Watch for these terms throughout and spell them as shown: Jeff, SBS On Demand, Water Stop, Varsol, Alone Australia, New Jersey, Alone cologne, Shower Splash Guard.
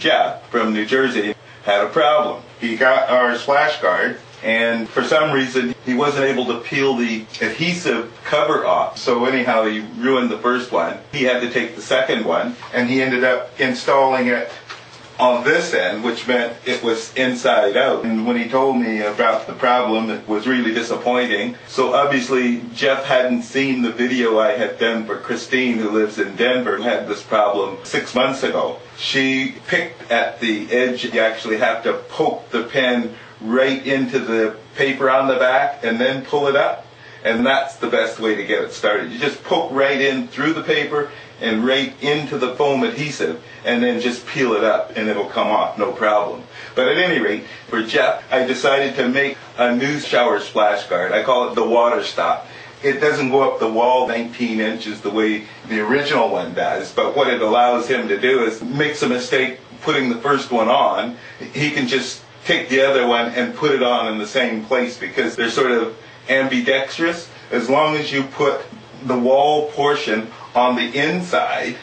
Jeff from New Jersey had a problem. He got our splash guard, and for some reason he wasn't able to peel the adhesive cover off. So anyhow, he ruined the first one. He had to take the second one, and he ended up installing it on this end, which meant it was inside out. And when he told me about the problem, it was really disappointing. So obviously Jeff hadn't seen the video I had done for Christine, who lives in Denver, who had this problem 6 months ago. She picked at the edge. You actually have to poke the pen right into the paper on the back and then pull it up. And that's the best way to get it started. You just poke right in through the paper and right into the foam adhesive, and then just peel it up and it'll come off, no problem. But at any rate, for Jeff, I decided to make a new shower splash guard. I call it the water stop. It doesn't go up the wall 19 inches the way the original one does, but what it allows him to do is, makes a mistake putting the first one on, he can just take the other one and put it on in the same place, because they're sort of ambidextrous. As long as you put the wall portion on the inside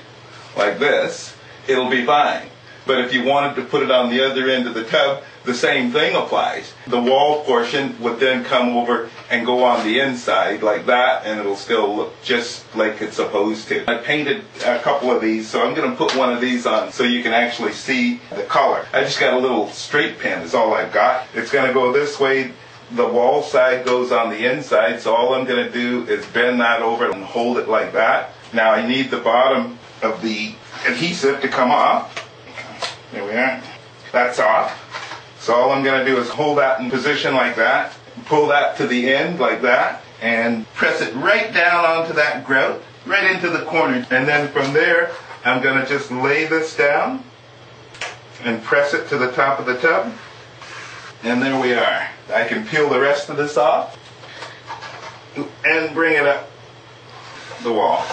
like this, it'll be fine. But if you wanted to put it on the other end of the tub, the same thing applies. The wall portion would then come over and go on the inside like that, and it'll still look just like it's supposed to. I painted a couple of these, so I'm going to put one of these on so you can actually see the color. I just got a little straight pin, is all I've got. It's going to go this way. The wall side goes on the inside, so all I'm going to do is bend that over and hold it like that. Now I need the bottom of the adhesive to come off. There we are. That's off. So all I'm going to do is hold that in position like that, pull that to the end like that, and press it right down onto that grout, right into the corner. And then from there, I'm going to just lay this down and press it to the top of the tub. And there we are. I can peel the rest of this off and bring it up the wall.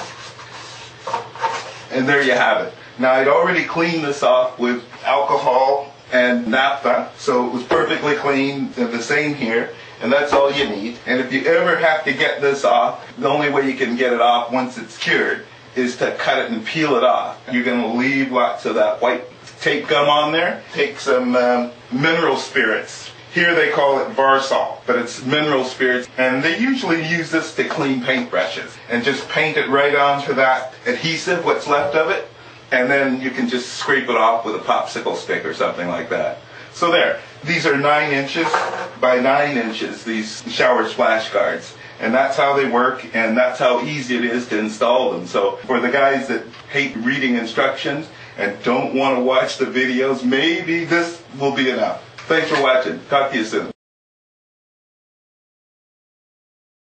And there you have it. Now, I'd already cleaned this off with alcohol and naphtha, so it was perfectly clean, the same here, and that's all you need. And if you ever have to get this off, the only way you can get it off once it's cured is to cut it and peel it off. You're going to leave lots of that white tape gum on there. Take some mineral spirits. Here they call it Varsol, but it's mineral spirits, and they usually use this to clean paintbrushes, and just paint it right onto that adhesive, what's left of it, and then you can just scrape it off with a popsicle stick or something like that. So there, these are 9 inches by 9 inches, these shower splash guards, and that's how they work, and that's how easy it is to install them. So for the guys that hate reading instructions and don't want to watch the videos, maybe this will be enough. Thanks for watching. Talk to you soon.